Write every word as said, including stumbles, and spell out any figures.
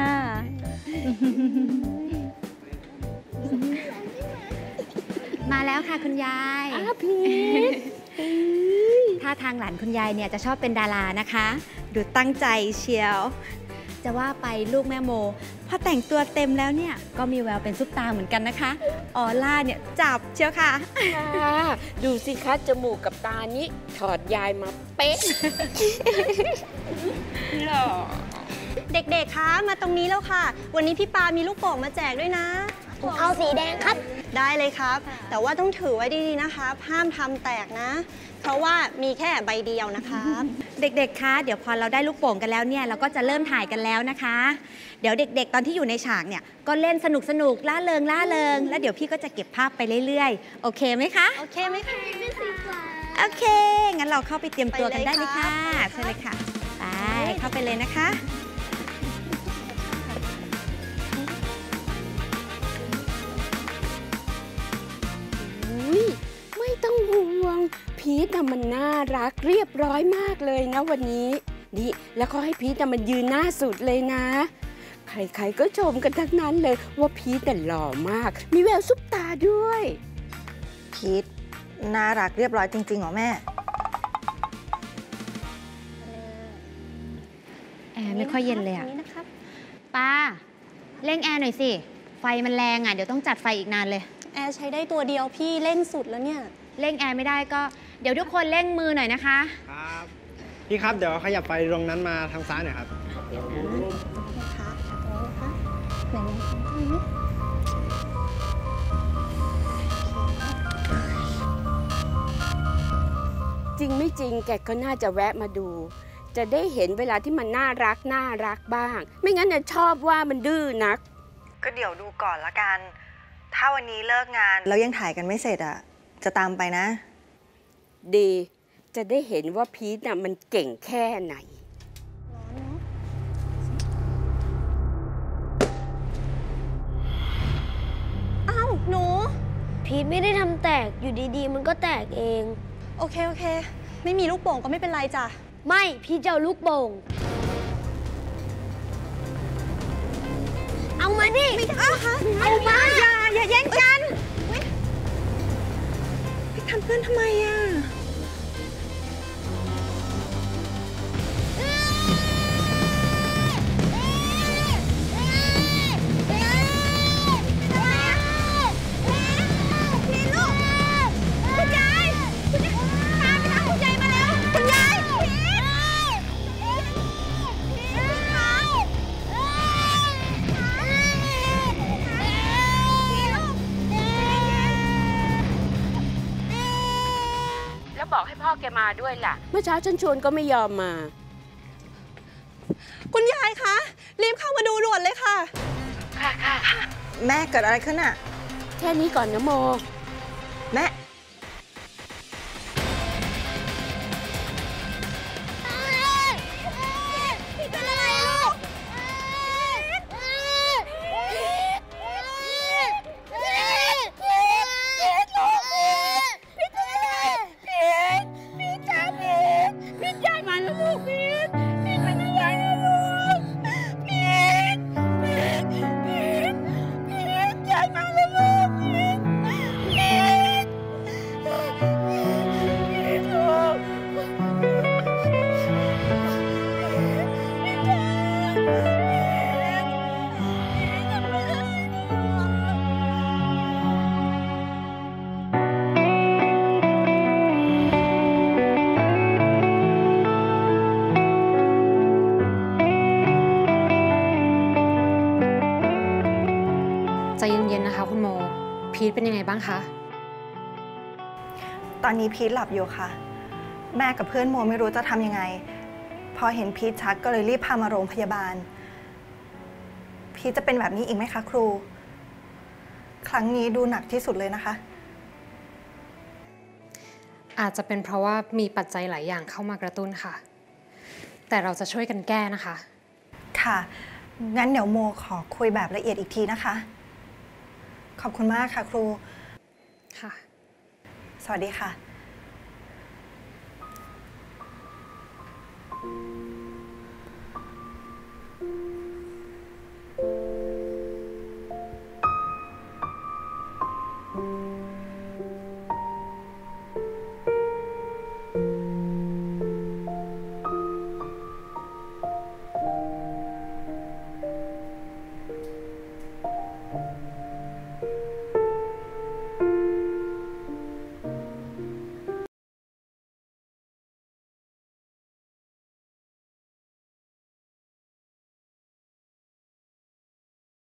ค่ะมาแล้วค่ะคุณยายอ้าวพีชถ้าทางหลานคุณยายเนี่ยจะชอบเป็นดารานะคะดูตั้งใจเชียวจะว่าไปลูกแม่โมพอแต่งตัวเต็มแล้วเนี่ยก็มีแววเป็นซุปตาเหมือนกันนะคะออร่าเนี่ยจับเชียวค่ะดูสิคะจมูกกับตานี้ถอดยายมาเป๊ะหรอเด็กๆคะมาตรงนี้แล้วค่ะวันนี้พี่ปามีลูกโป่งมาแจกด้วยนะเอาสีแดงครับได้เลยครับแต่ว่าต้องถือไว้ดีๆนะคะห้ามทำแตกนะเพราะว่ามีแค่ใบเดียวนะคะเด็กๆคะเดี๋ยวพอเราได้ลูกโป่งกันแล้วเนี่ยเราก็จะเริ่มถ่ายกันแล้วนะคะเดี๋ยวเด็กๆตอนที่อยู่ในฉากเนี่ยก็เล่นสนุกสนุกล่าเริงล่าเริงแล้วเดี๋ยวพี่ก็จะเก็บภาพไปเรื่อยๆโอเคไหมคะโอเคไหมคะโอเคงั้นเราเข้าไปเตรียมตัวกันได้เลยค่ะใช่เลยค่ะไปเข้าไปเลยนะคะไม่ต้องห่วงพีทน่ะมันน่ารักเรียบร้อยมากเลยนะวันนี้นี่แล้วเขาให้พีทน่ะมันยืนหน้าสุดเลยนะใครๆก็ชมกันทั้งนั้นเลยว่าพีทน่ะหล่อมากมีแววซุปตาด้วยพีทน่ารักเรียบร้อยจริงๆหรอแม่แอร์ไม่ค่อยเย็นเลยอะป้าเร่งแอร์หน่อยสิไฟมันแรงอะเดี๋ยวต้องจัดไฟอีกนานเลยแอร์ใช้ได้ตัวเดียวพี่เร่งสุดแล้วเนี่ยเร่งแอร์ไม่ได้ก็เดี๋ยวทุกคนเร่งมือหน่อยนะคะครับพี่ครับเดี๋ยวขยับไปตรงนั้นมาทางซ้ายหน่อยครับจริงไม่จริงแกก็น่าจะแวะมาดูจะได้เห็นเวลาที่มันน่ารักน่ารักบ้างไม่งั้นจะชอบว่ามันดื้อนักก็เดี๋ยวดูก่อนละกันถ้าวันนี้เลิกงานแล้วยังถ่ายกันไม่เสร็จอ่ะจะตามไปนะดีจะได้เห็นว่าพีทน่ะมันเก่งแค่ไหนอ้าวหนูพีทไม่ได้ทำแตกอยู่ดีๆมันก็แตกเองโอเคโอเคไม่มีลูกโป่งก็ไม่เป็นไรจ้ะไม่พีทจะเอาลูกโป่งเอามาดิไม่ได้ค่ะเอามาอย่าอย่าแย่งกันพี่ทำเพื่อนทำไมอ่ะบอกให้พ่อแกมาด้วยล่ะเมื่อเช้าฉันชวนก็ไม่ยอมมาคุณยายคะรีบเข้ามาดูด่วนเลยค่ะค่ะค่ะแม่เกิดอะไรขึ้นอ่ะแค่นี้ก่อนนะโมแม่ใจเย็นๆนะคะคุณโมพีทเป็นยังไงบ้างคะตอนนี้พีทหลับอยู่ค่ะแม่กับเพื่อนโมไม่รู้จะทำยังไงพอเห็นพีทชักก็เลยรีบพามาโรงพยาบาลพีทจะเป็นแบบนี้อีกไหมคะครูครั้งนี้ดูหนักที่สุดเลยนะคะอาจจะเป็นเพราะว่ามีปัจจัยหลายอย่างเข้ามากระตุ้นค่ะแต่เราจะช่วยกันแก้นะคะค่ะงั้นเดี๋ยวโมขอคุยแบบละเอียดอีกทีนะคะขอบคุณมากค่ะครูค่ะสวัสดีค่ะ